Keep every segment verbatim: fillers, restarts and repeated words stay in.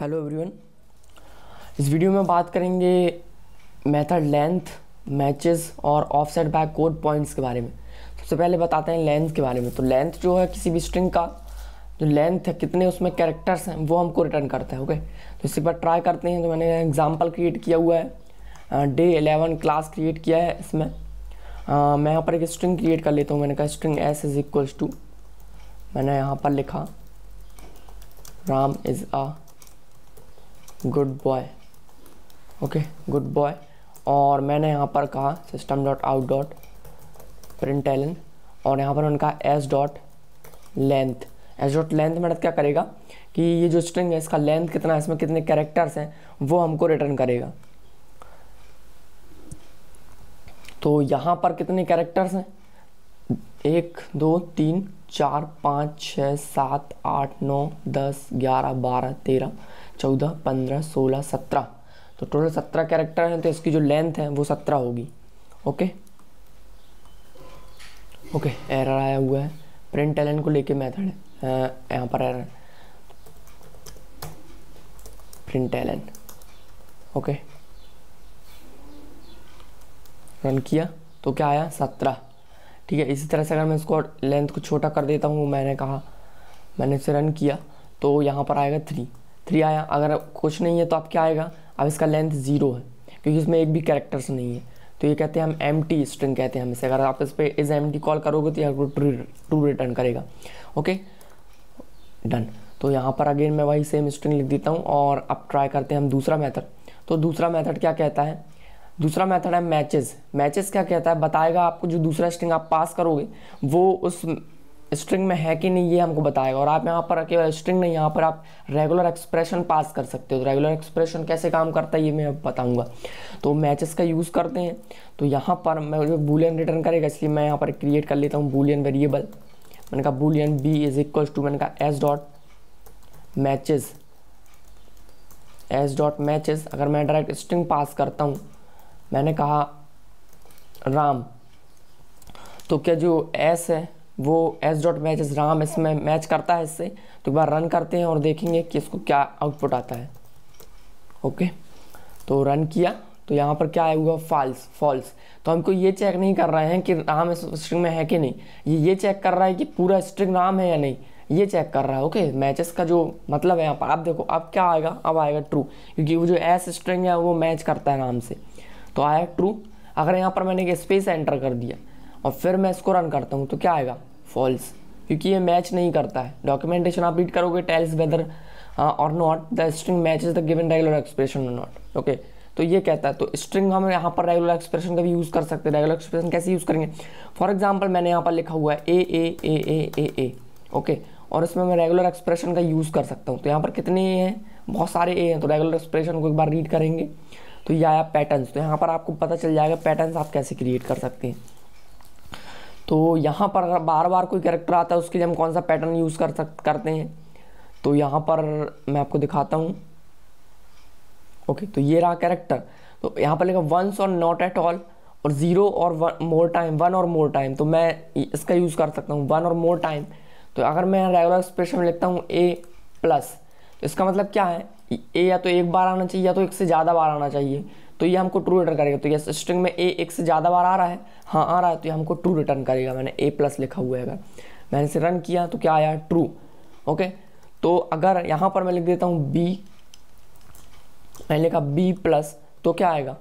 Hello everyone, इस video में बात करेंगे मेथड लेंथ, मैचेस और ऑफसेट बाय कोड पॉइंट्स के बारे में। सबसे पहले बताते हैं लेंथ के बारे में। तो लेंथ जो है किसी भी स्ट्रिंग का जो लेंथ है, कितने उसमें कैरेक्टर्स हैं वो हमको रिटर्न करता है। ओके, तो इससे बार ट्राई करते हैं। तो मैंने एग्जांपल क्रिएट किया हुआ है, डे इलेवन क्लास क्रिएट किया है। इसमें आ, मैं यहाँ पर एक स्ट्रिंग क्रिएट कर लेता हूँ। मैंने कहा string S is equals to, मैंने यहाँ पर लिखा Ram is a good boy. Okay, good boy. और मैंने यहाँ पर कहा system dot out dot println, और यहाँ पर उनका S dot length. S dot length मतलब क्या करेगा कि ये जो स्ट्रिंग है इसका लेंथ कितना है, इसमें कितने कैरेक्टर्स हैं वो हमको रिटर्न करेगा। तो यहाँ पर कितने कैरेक्टर्स हैं, एक दो तीन चार पाँच छः सात आठ नौ दस ग्यारह बारह तेरह चौदह पंद्रह सोलह सत्रह, तो टोटल सत्रह कैरेक्टर हैं। तो इसकी जो लेंथ है वो सत्रह होगी। ओके ओके एरर आया हुआ है, प्रिंट एलन को लेके मेथड है, यहाँ पर error println. Okay, run किया तो क्या आया, सत्रह। ठीक है, इसी तरह से अगर मैं इसको लेंथ को छोटा कर देता हूँ, मैंने कहा मैंने इसे रन किया तो यहाँ पर आएगा थ्री। थ्री आया। अगर कुछ नहीं है तो अब क्या आएगा, अब इसका लेंथ ज़ीरो है क्योंकि इसमें एक भी कैरेक्टर्स नहीं है। तो ये कहते हैं हम एम्प्टी स्ट्रिंग कहते हैं हम इसे। अगर आप इस पर इज एम्प्टी कॉल करोगे तो यहाँ ट्रू रिटर्न करेगा। Okay, done. तो यहाँ पर अगेन मैं वही सेम स्ट्रिंग लिख देता हूँ। और अब ट्राई करते हैं हम दूसरा मैथड। तो दूसरा मैथड क्या कहता है, दूसरा मेथड है मैचेस। मैचेस क्या कहता है, बताएगा आपको जो दूसरा स्ट्रिंग आप पास करोगे वो उस स्ट्रिंग में है कि नहीं ये हमको बताएगा। और आप यहाँ पर केवल स्ट्रिंग नहीं, यहाँ पर आप रेगुलर एक्सप्रेशन पास कर सकते हो। तो रेगुलर एक्सप्रेशन कैसे काम करता है ये मैं बताऊँगा। तो मैचेस का यूज़ करते हैं। तो यहाँ पर मैं जो बूलियन रिटर्न करेगा, इसलिए मैं यहाँ पर क्रिएट कर लेता हूँ बूलियन वेरिएबल। मैंने कहा boolean B is equal to, मैंने कहा S dot matches, S dot matches. अगर मैं डायरेक्ट स्ट्रिंग पास करता हूँ, मैंने कहा राम, तो क्या जो एस है वो एस डॉट मैचेस राम इसमें मैच करता है इससे। तो एक बार रन करते हैं और देखेंगे कि इसको क्या आउटपुट आता है। ओके, तो रन किया तो यहाँ पर क्या आया हुआ, फॉल्स। फॉल्स तो हमको ये चेक नहीं कर रहे हैं कि राम इस स्ट्रिंग में है कि नहीं, ये ये चेक कर रहा है कि पूरा स्ट्रिंग राम है या नहीं, ये चेक कर रहा है। ओके, मैचेस का जो मतलब है यहाँ पर आप देखो अब क्या आएगा, अब आएगा ट्रू, क्योंकि वो जो एस स्ट्रिंग है वो मैच करता है राम से। तो आया ट्रू। अगर यहाँ पर मैंने एक स्पेस एंटर कर दिया और फिर मैं इसको रन करता हूँ तो क्या आएगा, फॉल्स, क्योंकि ये मैच नहीं करता है। डॉक्यूमेंटेशन आप रीड करोगे, टेल्स वेदर और not the string matches the given regular expression और नॉट। ओके, तो ये कहता है। तो स्ट्रिंग हम यहाँ पर रेगुलर एक्सप्रेशन का भी यूज़ कर सकते हैं। रेगुलर एक्सप्रेशन कैसे यूज़ करेंगे, फॉर एग्जाम्पल मैंने यहाँ पर लिखा हुआ है ए ए ए ए ए ए। ओके, और इसमें मैं रेगुलर एक्सप्रेशन का यूज़ कर सकता हूँ। तो यहाँ पर कितने ए हैं, बहुत सारे ए हैं। तो रेगुलर एक्सप्रेशन को एक बार रीड करेंगे तो ये आया पैटर्न्स। तो यहाँ पर आपको पता चल जाएगा पैटर्न्स आप कैसे क्रिएट कर सकते हैं। तो यहाँ पर अगर बार बार कोई कैरेक्टर आता है उसके लिए हम कौन सा पैटर्न यूज़ कर सक करते हैं, तो यहाँ पर मैं आपको दिखाता हूँ। ओके, तो ये रहा कैरेक्टर। तो यहाँ पर लिखा वंस और नॉट एट ऑल और ज़ीरो और मोर टाइम, वन और मोर टाइम। तो मैं इसका यूज़ कर सकता हूँ, वन और मोर टाइम। तो अगर मैं रेगुलर एक्सप्रेशन में लिखता हूँ ए प्लस, तो इसका मतलब क्या है, ए या तो एक बार आना चाहिए या तो एक से ज़्यादा बार आना चाहिए। तो ये हमको ट्रू रिटर्न करेगा। तो ये स्ट्रिंग में ए एक से ज़्यादा बार आ रहा है, हाँ आ रहा है, तो ये हमको ट्रू रिटर्न करेगा। मैंने ए प्लस लिखा हुआ है। अगर मैंने इसे रन किया तो क्या आया, ट्रू। ओके, तो अगर यहाँ पर मैं लिख देता हूँ बी, मैंने लिखा बी प्लस, तो क्या आएगा,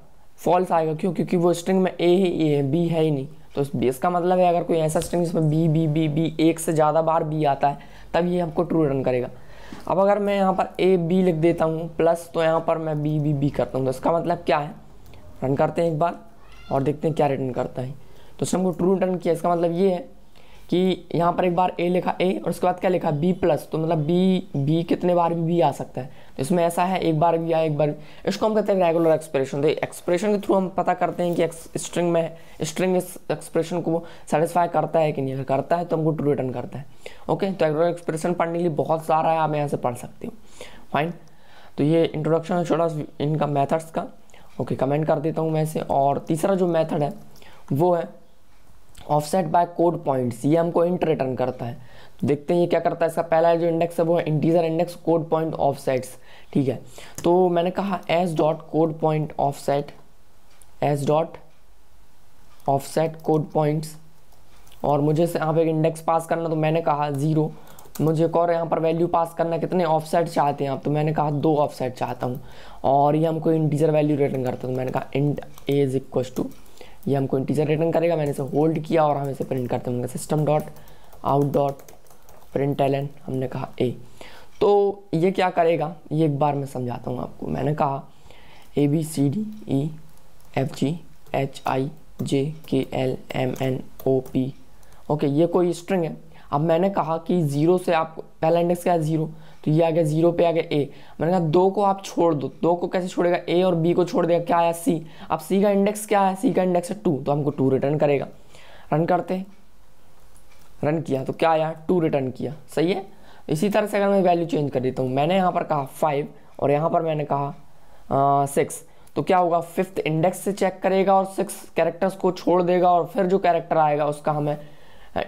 फॉल्स आएगा। क्यों, क्योंकि वो स्ट्रिंग में ए ही ए है, बी है ही नहीं। तो इस इसका मतलब है अगर कोई ऐसा स्ट्रिंग जिसमें बी बी बी बी एक से ज़्यादा बार बी आता है तब ये हमको ट्रू रिटर्न करेगा। अब अगर मैं यहाँ पर ए बी लिख देता हूँ प्लस, तो यहाँ पर मैं बी बी बी करता हूँ। तो इसका मतलब क्या है, रन करते हैं एक बार और देखते हैं क्या रिटर्न करता है। तो इसने हमको ट्रू रिटर्न किया। इसका मतलब ये है कि यहाँ पर एक बार ए लिखा ए और उसके बाद क्या लिखा बी प्लस, तो मतलब बी बी कितने बार भी बी आ सकता है। तो इसमें ऐसा है एक बार भी आया एक बार भी। इसको हम कहते हैं रेगुलर एक्सप्रेशन। तो एक्सप्रेशन के थ्रू हम पता करते हैं कि स्ट्रिंग में स्ट्रिंग इस एक्सप्रेशन को सेटिस्फाई करता है कि नहीं। अगर करता है तो हमको ट्रू रिटर्न करता है। ओके, तो रेगुलर एक्सप्रेशन पढ़ने के लिए बहुत सारा है, आप यहाँ से पढ़ सकते हो। फाइन, तो ये इंट्रोडक्शन है छोटा इनका मैथड्स का। ओके, कमेंट कर देता हूँ मैं इसे। और तीसरा जो मैथड है वो है ऑफसेट बाय कोड पॉइंट्स, ये हमको इंट रिटर्न करता है। तो देखते हैं ये क्या करता है। इसका पहला जो इंडेक्स है वो है integer index code point offsets, ठीक है। तो मैंने कहा S dot code point offset, S dot offset code points, और मुझे यहाँ पर एक इंडेक्स पास करना, तो मैंने कहा ज़ीरो। मुझे एक और यहाँ पर वैल्यू पास करना, कितने ऑफसेट चाहते हैं आप, तो मैंने कहा दो ऑफसेट चाहता हूँ, और ये हमको इंटीजर वैल्यू रिटर्न करता है। तो मैंने कहा int A is equal to, ये हमको इंटीजर रिटर्न करेगा। मैंने इसे होल्ड किया और हम इसे प्रिंट करते हैं। System dot out dot println, हमने कहा ए। तो ये क्या करेगा ये एक बार मैं समझाता हूँ आपको। मैंने कहा A B C D E F G H I J K L M N O P, okay, ये कोई स्ट्रिंग है। अब मैंने कहा कि जीरो से आप, पहला इंडेक्स क्या है जीरो, तो ये आ गया जीरो पे आ गया ए। मैंने कहा दो को आप छोड़ दो, दो को कैसे छोड़ेगा, ए और बी को छोड़ देगा, क्या आया सी। अब सी का इंडेक्स क्या है, सी का इंडेक्स है टू, तो हमको टू रिटर्न करेगा। रन करते, रन किया तो क्या आया, टू रिटर्न किया, सही है। इसी तरह से अगर मैं वैल्यू चेंज कर देता हूँ, मैंने यहाँ पर कहा फाइव और यहाँ पर मैंने कहा सिक्स, तो क्या होगा फिफ्थ इंडेक्स से चेक करेगा और सिक्स कैरेक्टर्स को छोड़ देगा, और फिर जो कैरेक्टर आएगा उसका हमें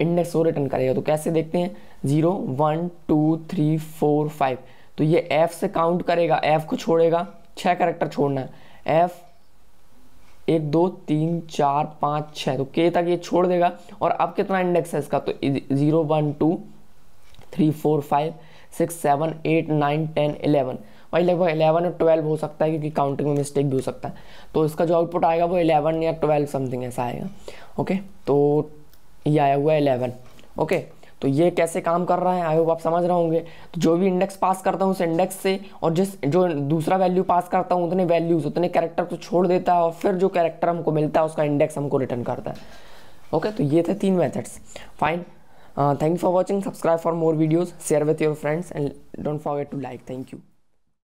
इंडेक्स वो रिटर्न करेगा। तो कैसे देखते हैं, zero one two three four five, तो ये एफ से काउंट करेगा, एफ को छोड़ेगा, छः कैरेक्टर छोड़ना है, एफ एक दो तीन चार पाँच छः, तो के तक ये छोड़ देगा। और अब कितना इंडेक्स है इसका, तो zero one two three four five six seven eight nine ten eleven, वही लगभग इलेवन और ट्वेल्व हो सकता है क्योंकि काउंटिंग में मिस्टेक भी हो सकता है। तो इसका जो आउटपुट आएगा वो इलेवन या ट्वेल्व समथिंग ऐसा आएगा, ओके। तो ये आया हुआ है इलेवन, ओके। तो ये कैसे काम कर रहा है आई होप आप समझ रहे होंगे। तो जो भी इंडेक्स पास करता हूँ उस इंडेक्स से, और जिस जो दूसरा वैल्यू पास करता हूँ उतने वैल्यूज उतने कैरेक्टर को छोड़ देता है, और फिर जो कैरेक्टर हमको मिलता है उसका इंडेक्स हमको रिटर्न करता है, ओके। तो ये थे तीन methods, fine. Thank you for watching, subscribe for more videos, share with your friends and don't forget to like. Thank you.